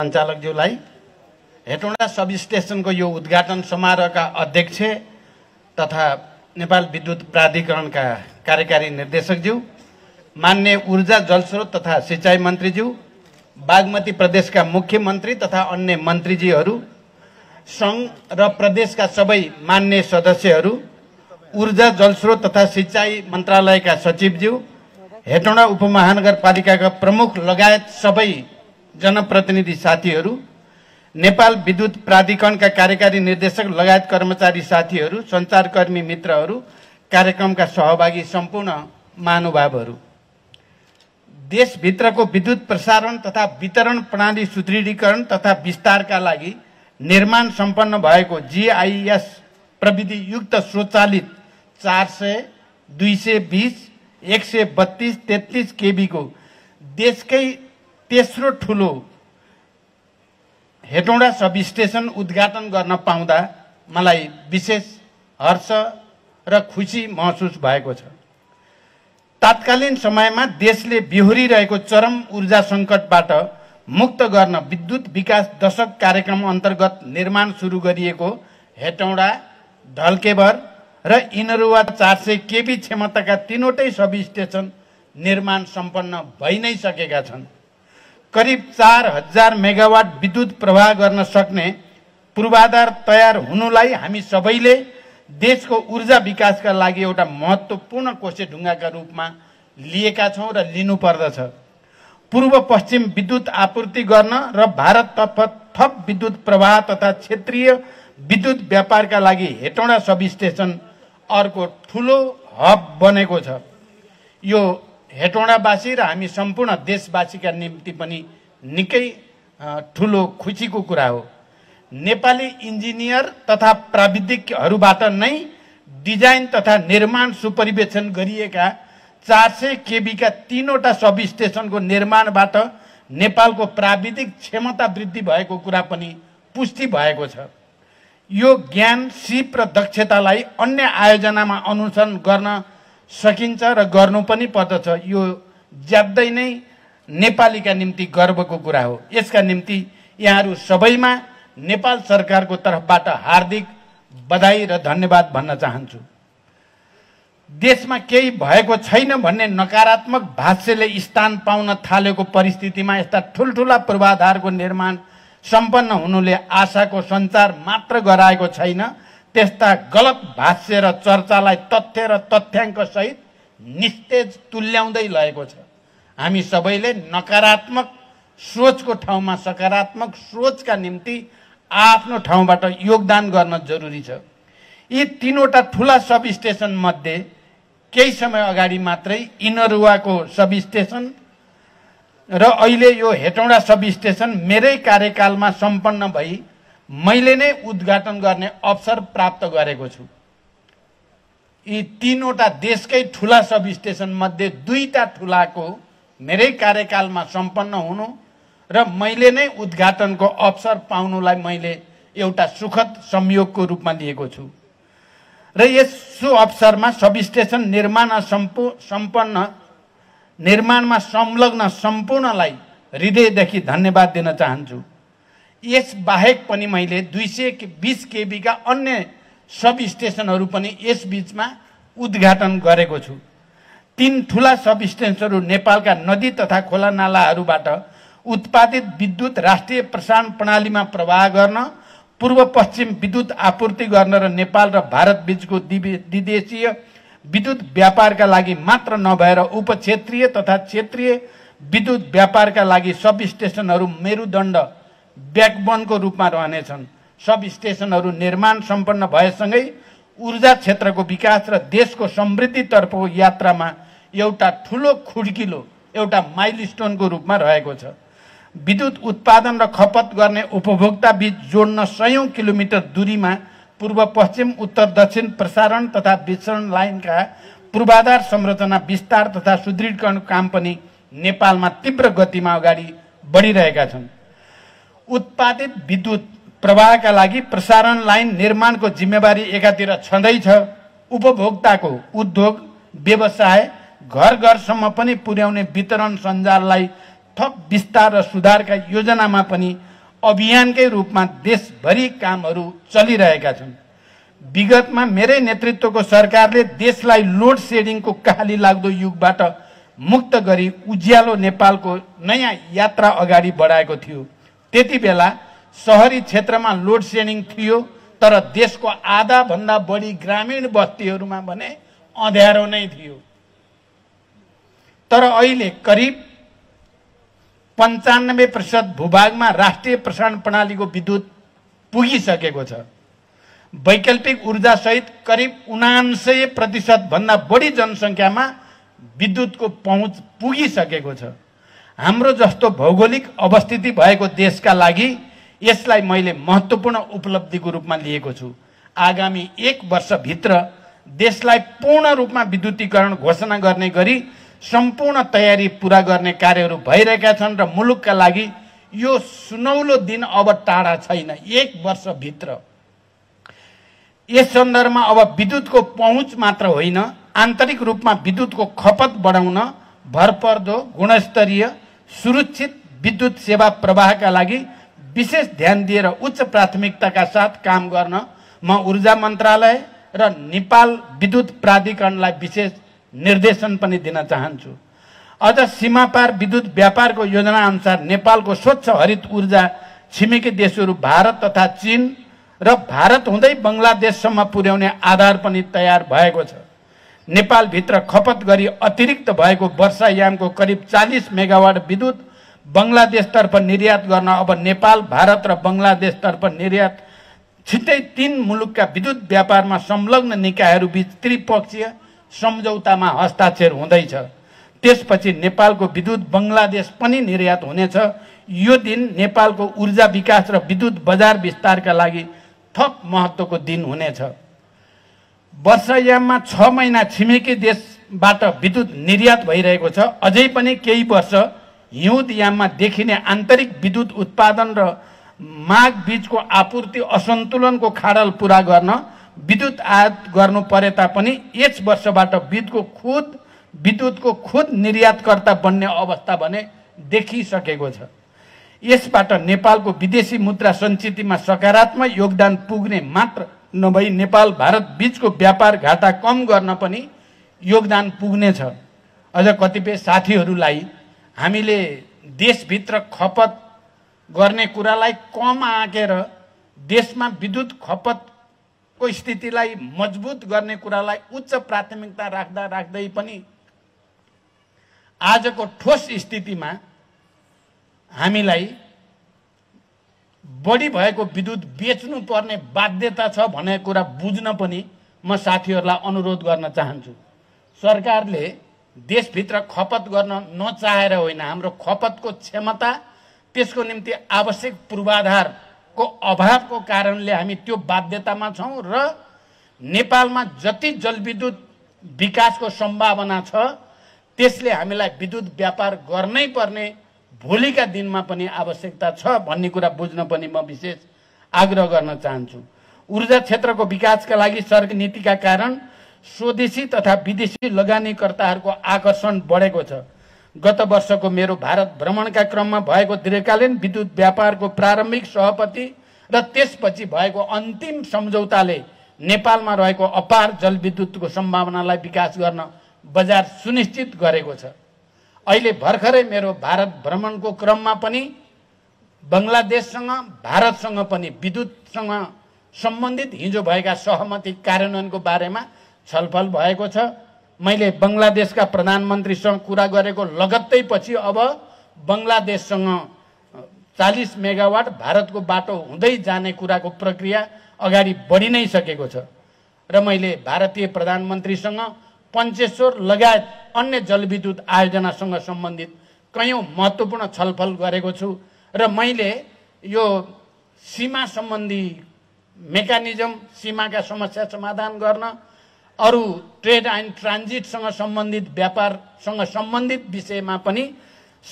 सञ्चालकज्यूलाई, हेटौँडा सब स्टेशनको यो उद्घाटन समारोहका अध्यक्ष तथा नेपाल विद्युत प्राधिकरणका कार्यकारी निर्देशकज्यू, मान्य ऊर्जा जलस्रोत तथा सिंचाई मन्त्रीज्यू, बागमती प्रदेशका मुख्यमन्त्री तथा अन्य मन्त्रीज्यूहरू, संघ र प्रदेशका सबै मान्य सदस्यहरू, ऊर्जा जलस्रोत तथा सिंचाई मन्त्रालयका सचिवज्यू, हेटौँडा उपमहानगरपालिकाका प्रमुख लगायत सबै जनप्रतिनिधि साथीहरू, नेपाल विद्युत प्राधिकरणका कार्यकारी निर्देशक लगायत कर्मचारी साथीहरू, सञ्चारकर्मी मित्रहरू, कार्यक्रमका सहभागी सम्पूर्ण महानुभावहरू। देशभित्रको विद्युत प्रसारण तथा वितरण प्रणाली सुदृढीकरण तथा विस्तारका लागि निर्माण सम्पन्न भएको जीआईएस प्रविधियुक्त स्वचालित 400, 220, 132, 33 केबी को देशकै तेस्रो ठुलो हेटौँडा सब स्टेशन उद्घाटन गर्न पाउँदा मलाई विशेष हर्ष र खुसी महसुस भएको छ। तात्कालीन समयमा देशले बिहोरिरहेको चरम ऊर्जा संकटबाट मुक्त गर्न विद्युत विकास दशक कार्यक्रम अन्तर्गत निर्माण सुरु गरिएको हेटौँडा, ढल्केवर र इनरुआ 400 केबी क्षमताका तीनवटै सब स्टेशन निर्माण सम्पन्न भइ नै सकेका छन्। करीब 4000 मेगावाट विद्युत प्रवाह गर्न सक्ने पूर्वाधार तयार हुनुलाई हामी सबैले देशको ऊर्जा विकासका लागि एउटा महत्त्वपूर्ण कोसेढुङ्गाका रूपमा लिएका छौं र लिनुपर्दछ। पूर्व पश्चिम विद्युत आपूर्ति गर्न र भारततर्फ थप विद्युत प्रवाह तथा क्षेत्रीय विद्युत व्यापारका लागि हेटौँडा सब स्टेशन अर्को ठूलो हब बनेको छ। यो हेटौँडावासी र हामी सम्पूर्ण देशवासीका निम्ति पनि निकै ठुलो खुसीको कुरा हो। नेपाली इन्जिनियर तथा प्राविधिकहरूबाट नै डिजाइन तथा निर्माण सुपरिवेक्षण गरिएका 400 केबी का तीनवटा सब स्टेशनको निर्माणबाट नेपालको प्राविधिक क्षमता वृद्धि भएको कुरा पनि पुष्टि भएको छ। यो ज्ञान, सिप र दक्षतालाई अन्य आयोजनामा अनुसरण गर्न सकिन्छ र गर्नु पनि पर्दछ। यो ज्यादै नै नेपालीका निम्ति गर्वको कुरा हो। यसका निम्ति यहाँहरू सबैमा नेपाल सरकारको तर्फबाट हार्दिक बधाई र धन्यवाद भन्न चाहन्छु। देशमा केही भएको छैन भन्ने नकारात्मक भाष्यले स्थान पाउन थालेको परिस्थितिमा यस्ता ठुलठुला पूर्वाधारको निर्माण सम्पन्न हुनुले आशाको सञ्चार मात्र गराएको छैन, त्यस्ता गलत भाष्य र चर्चालाई तथ्य र तथ्याङ्क सहित निस्तेज तुल्याउँदै लगेको छ। हामी सबैले नकारात्मक सोचको ठाउँमा सकारात्मक सोचका निम्ति आफ्नो ठाउँबाट योगदान गर्न जरुरी छ। यी तीनवटा ठुला सब स्टेशन मध्ये केही समय अगाडि मात्रै इनरुवाको सब स्टेशन र अहिले यो हेटौँडा सब स्टेशन मेरै कार्यकालमा सम्पन्न भई मैले नै उद्घाटन गर्ने अवसर प्राप्त गरेको छु। यी तीनवटा देशकै ठुला सब स्टेशन मध्ये दुईटा ठुलाको मेरै कार्यकालमा सम्पन्न हुनु र मैले नै उद्घाटनको अवसर पाउनुलाई मैले एउटा सुखद संयोगको रूपमा लिएको छु र यस सो अवसरमा सब स्टेशन निर्माणमा संलग्न सम्पूर्णलाई हृदयदेखि धन्यवाद दिन चाहन्छु। यस बाहेक पनि मैले 220 केबी का अन्य सब स्टेशनहरू पनि यस बीचमा उद्घाटन गरेको छु। तीन ठुला सब स्टेशनहरू नेपालका नदी तथा खोला नालाहरूबाट उत्पादित विद्युत राष्ट्रिय प्रसारण प्रणालीमा प्रवाह गर्न, पूर्व पश्चिम विद्युत आपूर्ति गर्न र नेपाल र भारत बीचको द्विदेशीय विद्युत व्यापारका लागि मात्र नभएर उपक्षेत्रीय तथा क्षेत्रीय विद्युत व्यापारका लागि सब स्टेशनहरू मेरुदण्ड ब्याकबोनको रूपमा रहनेछन्। सब स्टेशनहरू निर्माण सम्पन्न भएसँगै ऊर्जा क्षेत्रको विकास र देशको समृद्धितर्फको यात्रामा एउटा ठुलो खुड्किलो, एउटा माइलस्टोनको रूपमा रहेको छ। विद्युत उत्पादन र खपत गर्ने उपभोक्ता बीच जोड्न 100 किलोमिटर दूरीमा पूर्व पश्चिम, उत्तर दक्षिण प्रसारण तथा वितरण लाइनका पूर्वाधार संरचना विस्तार तथा सुदृढीकरणको काम पनि नेपालमा तीव्र गतिमा अगाडि बढिरहेका छन्। उत्पादित विद्युत प्रवाहका लागि प्रसारण लाइन निर्माणको जिम्मेवारी एकातिर छँदैछ, उपभोक्ताको उद्योग, व्यवसाय घर घरसम्म पनि पुर्याउने वितरण सञ्जाललाई थप विस्तार र सुधारका योजनामा पनि अभियानकै रूपमा देशभरि कामहरू चलिरहेका छन्। विगतमा मेरै नेतृत्वको सरकारले देशलाई लोड सेडिङको काली लाग्दो युगबाट मुक्त गरी उज्यालो नेपालको नयाँ यात्रा अगाडि बढाएको थियो। त्यति बेला शहरी क्षेत्रमा लोड सेडिङ थियो, तर देशको आधा भन्दा बढी ग्रामीण बस्तीहरूमा भने अँध्यारो नै थियो। तर अहिले करिब 95% भूभागमा राष्ट्रिय प्रसारण प्रणालीको विद्युत पुगिसकेको छ। वैकल्पिक ऊर्जा सहित करिब 79% भन्दा बढी जनसंख्यामा विद्युतको पहुँच पुगिसकेको छ। हाम्रो जस्तो भौगोलिक अवस्थिति भएको देशका लागि यसलाई मैले महत्त्वपूर्ण उपलब्धिको रूपमा लिएको छु। आगामी 1 वर्षभित्र देशलाई पूर्ण रूपमा विद्युतीकरण घोषणा गर्ने गरी सम्पूर्ण तयारी पूरा गर्ने कार्यहरू भइरहेका छन् र मुलुकका लागि यो सुनौलो दिन अब टाढा छैन, 1 वर्षभित्र। यस सन्दर्भमा अब विद्युतको पहुँच मात्र होइन, आन्तरिक रूपमा विद्युतको खपत बढाउन भरपर्दो गुणस्तरीय सुरक्षित विद्युत सेवा प्रवाहका लागि विशेष ध्यान दिएर उच्च प्राथमिकताका साथ काम गर्न म ऊर्जा मन्त्रालय र नेपाल विद्युत प्राधिकरणलाई विशेष निर्देशन पनि दिन चाहन्छु। अझ सीमापार विद्युत व्यापारको योजना अनुसार नेपालको स्वच्छ हरित ऊर्जा छिमेकी देशहरू भारत तथा चीन र भारत हुँदै बंगलादेशसम्म पुर्याउने आधार पनि तयार भएको छ। नेपालभित्र खपत गरी अतिरिक्त भएको वर्षायामको करिब 40 मेगावाट विद्युत बंगलादेशतर्फ निर्यात गर्न अब नेपाल, भारत र बंगलादेशतर्फ निर्यात छिट्टै 3 मुलुकका विद्युत व्यापारमा संलग्न निकायहरूबीच त्रिपक्षीय सम्झौतामा हस्ताक्षर हुँदैछ। त्यसपछि नेपालको विद्युत बंगलादेश पनि निर्यात हुनेछ। यो दिन नेपालको ऊर्जा विकास र विद्युत बजार विस्तारका लागि थप महत्त्वको दिन हुनेछ। वर्षायाममा 6 महिना छिमेकी देशबाट विद्युत निर्यात भइरहेको छ। अझै पनि केही वर्ष हिउँदयाममा देखिने आन्तरिक विद्युत उत्पादन र माग बीचको आपूर्ति असन्तुलनको खाडल पूरा गर्न विद्युत आयात गर्नु परे तापनि यस वर्षबाट विद्युतको खुद निर्यातकर्ता बन्ने अवस्था भने देखिसकेको छ। यसबाट नेपालको विदेशी मुद्रा सञ्चितिमा सकारात्मक योगदान पुग्ने मात्र नभई नेपाल भारत बीचको व्यापार घाटा कम गर्न पनि योगदान पुग्नेछ। अझ कतिपय साथीहरूलाई हामीले देशभित्र खपत गर्ने कुरालाई कम आँकेर देशमा विद्युत खपत को स्थितिलाई मजबुत गर्ने कुरालाई उच्च प्राथमिकता राख्दै पनि आजको ठोस स्थितिमा हामीलाई बढी भएको विद्युत बेच्नु पर्ने बाध्यता छ भन्ने कुरा बुझ्न पनि म साथीहरूलाई अनुरोध गर्न चाहन्छु। सरकारले देशभित्र खपत गर्न नचाहेर होइन, हाम्रो खपतको क्षमता त्यसको निम्ति आवश्यक पूर्वाधार को अभावको कारणले हामी त्यो बाध्यतामा छौं र नेपालमा जति जलविद्युत विकासको सम्भावना छ त्यसले हामीलाई विद्युत व्यापार गर्नै पर्ने भोलिका दिनमा पनि आवश्यकता छ भन्ने कुरा बुझ्न पनि म विशेष आग्रह गर्न चाहन्छु। ऊर्जा क्षेत्रको विकासका लागि सरकार नीतिका कारण स्वदेशी तथा विदेशी लगानीकर्ताहरूको आकर्षण बढेको छ। गत वर्षको मेरो भारत भ्रमणका क्रममा भएको दीर्घकालीन विद्युत व्यापारको प्रारम्भिक सहपति र त्यसपछि भएको अन्तिम सम्झौताले नेपालमा रहेको अपार जलविद्युतको सम्भावनालाई विकास गर्न बजार सुनिश्चित गरेको छ। अहिले भर्खरै मेरो भारत भ्रमणको क्रममा पनि बङ्गलादेशसँग, भारतसँग पनि विद्युतसँग सम्बन्धित हिजो भएका सहमति कार्यान्वयनको बारेमा छलफल भएको छ। मैले बंगलादेशका प्रधानमन्त्रीसँग कुरा गरेको लगत्तै पछि अब बंगलादेशसँग 40 मेगावाट भारतको बाटो हुँदै जाने कुराको प्रक्रिया अगाडि बढि नै सकेको छ। र मैले भारतीय प्रधानमन्त्रीसँग पञ्चेश्वर लगायत अन्य जलविद्युत आयोजनासँग सम्बन्धित कयौं महत्त्वपूर्ण छलफल गरेको छु र मैले यो सीमा सम्बन्धी मेकानिजम, सीमाका समस्या समाधान गर्न, अरू ट्रेड एन्ड ट्रान्जिटसँग सम्बन्धित, व्यापारसँग सम्बन्धित विषयमा पनि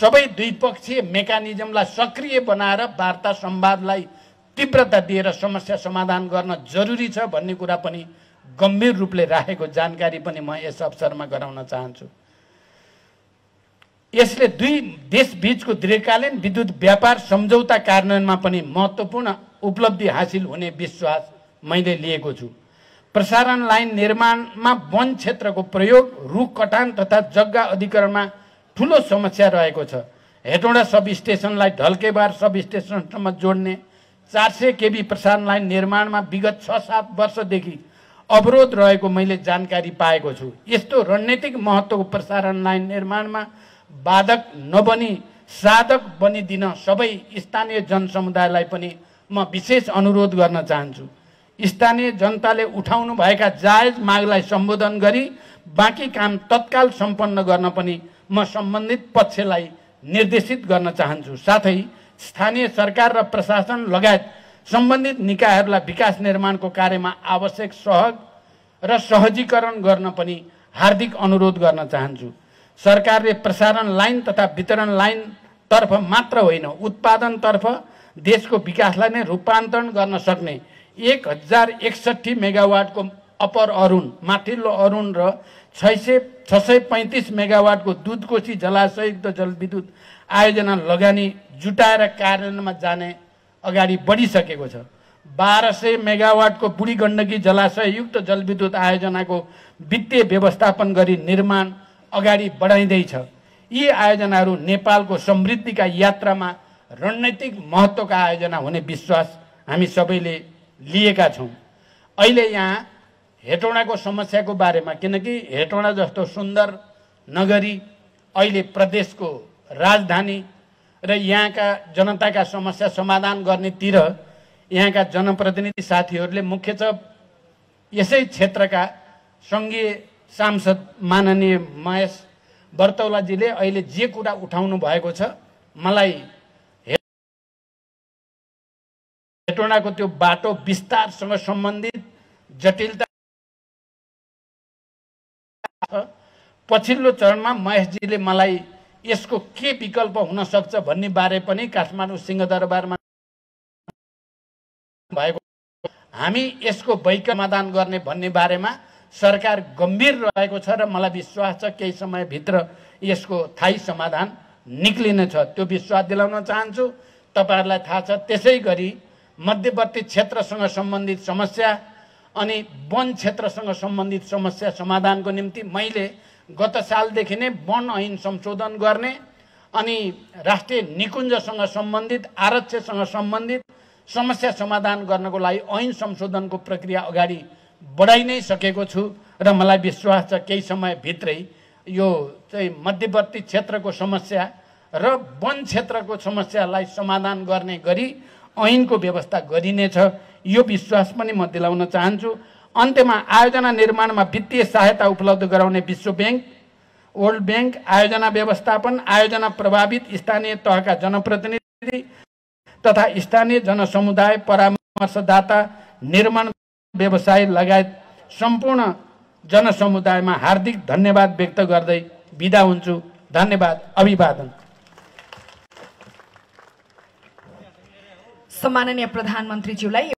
सबै द्विपक्षीय मेकानिजमलाई सक्रिय बनाएर वार्ता संवादलाई तीव्रता दिएर समस्या समाधान गर्न जरुरी छ भन्ने कुरा पनि गम्भीर रूपले राखेको जानकारी पनि म यस अवसरमा गराउन चाहन्छु। यसले दुई देशबीचको दीर्घकालीन विद्युत व्यापार सम्झौता कार्यान्वयनमा पनि महत्त्वपूर्ण उपलब्धि हासिल हुने विश्वास मैले लिएको छु। प्रसारण लाइन निर्माणमा वन क्षेत्रको प्रयोग, रुख कटान तथा जग्गा अधिग्रहणमा ठूलो समस्या रहेको छ। हेटौँडा सब स्टेशनलाई ढल्केवर सब स्टेशनसम्म जोड्ने 400 केबी प्रसारण लाइन निर्माणमा विगत 6-7 वर्षदेखि अवरोध रहेको मैले जानकारी पाएको छु। यस्तो रणनीतिक महत्त्वको प्रसारण लाइन निर्माणमा बाधक नबनी साधक बनिदिन सबै स्थानीय जनसमुदायलाई पनि म विशेष अनुरोध गर्न चाहन्छु। स्थानीय जनताले उठाउनु भएका जायज मागलाई सम्बोधन गरी बाँकी काम तत्काल सम्पन्न गर्न पनि म सम्बन्धित पक्षलाई निर्देशित गर्न चाहन्छु। साथै स्थानीय सरकार र प्रशासन लगायत सम्बन्धित निकायहरूलाई विकास निर्माणको कार्यमा आवश्यक सहयोग र सहजीकरण गर्न पनि हार्दिक अनुरोध गर्न चाहन्छु। सरकारले प्रसारण लाइन तथा वितरण लाइन तर्फ मात्र होइन, उत्पादन तर्फ देशको विकासलाई नै रूपान्तरण गर्न सक्ने 1061 मेगावाटको अपर अरुण, माथिल्लो अरुण र 635 मेगावाटको दूध कोशी जलाशययुक्त जलविद्युत आयोजना लगानी जुटाएर कार्यान्वयनमा जाने अगाडि बढिसकेको छ। 1200 मेगावाटको बुढ़ी गण्डकी जलाशययुक्त जलविद्युत आयोजनाको वित्तीय व्यवस्थापन गरी निर्माण अगाडि बढाइँदैछ। यी आयोजनाहरू नेपालको समृद्धिका यात्रामा रणनीतिक महत्त्वका आयोजना हुने विश्वास हामी सबैले लिएका छौँ। अहिले यहाँ हेटौँडाको समस्याको बारेमा, किनकि हेटौँडा जस्तो सुन्दर नगरी अहिले प्रदेशको राजधानी र यहाँका जनताका समस्या समाधान गर्नेतिर यहाँका जनप्रतिनिधि साथीहरूले मुख्यतः यसै क्षेत्रका सङ्घीय सांसद माननीय महेश बर्तौलाजीले अहिले जे कुरा उठाउनु भएको छ, मलाई हेटौँडाको त्यो बाटो विस्तारसँग सम्बन्धित जटिलता पछिल्लो चरणमा महेशजीले मलाई यसको के विकल्प हुन सक्छ भन्ने बारे पनि काठमाडौँ सिंहदरबारमा भएको हामी यसको वैकल्पिक समाधान गर्ने भन्ने बारेमा सरकार गम्भीर रहेको छ र मलाई विश्वास छ केही समयभित्र यसको थाई समाधान निक्लिनेछ। त्यो विश्वास दिलाउन चाहन्छु। तपाईहरुलाई थाहा छ, त्यसै गरी मध्यवर्ती क्षेत्रसँग सम्बन्धित समस्या अनि वन क्षेत्रसँग सम्बन्धित समस्या समाधानको निम्ति मैले गत सालदेखि नै वन ऐन संशोधन गर्ने अनि राष्ट्रिय निकुञ्जसँग सम्बन्धित आरक्षसँग सम्बन्धित समस्या समाधान गर्नको लागि ऐन संशोधनको प्रक्रिया अगाडि बढाइ नै सकेको छु र मलाई विश्वास छ केही समयभित्रै यो चाहिँ मध्यवर्ती क्षेत्रको समस्या र वन क्षेत्रको समस्यालाई समाधान गर्ने गरी ऐनको व्यवस्था गरिनेछ। यो विश्वास पनि म दिलाउन चाहन्छु। अन्त्यमा आयोजना निर्माणमा वित्तीय सहायता उपलब्ध गराउने विश्व बैंक, वर्ल्ड बैंक, आयोजना व्यवस्थापन, आयोजना प्रभावित स्थानीय तहका जनप्रतिनिधि तथा स्थानीय जनसमुदाय परामर्शदाता, निर्माण व्यवसाय लगायत सम्पूर्ण जनसमुदायमा हार्दिक धन्यवाद व्यक्त गर्दै बिदा हुन्छु। धन्यवाद। अभिवादन। सम्माननीय प्रधानमन्त्रीज्यूलाई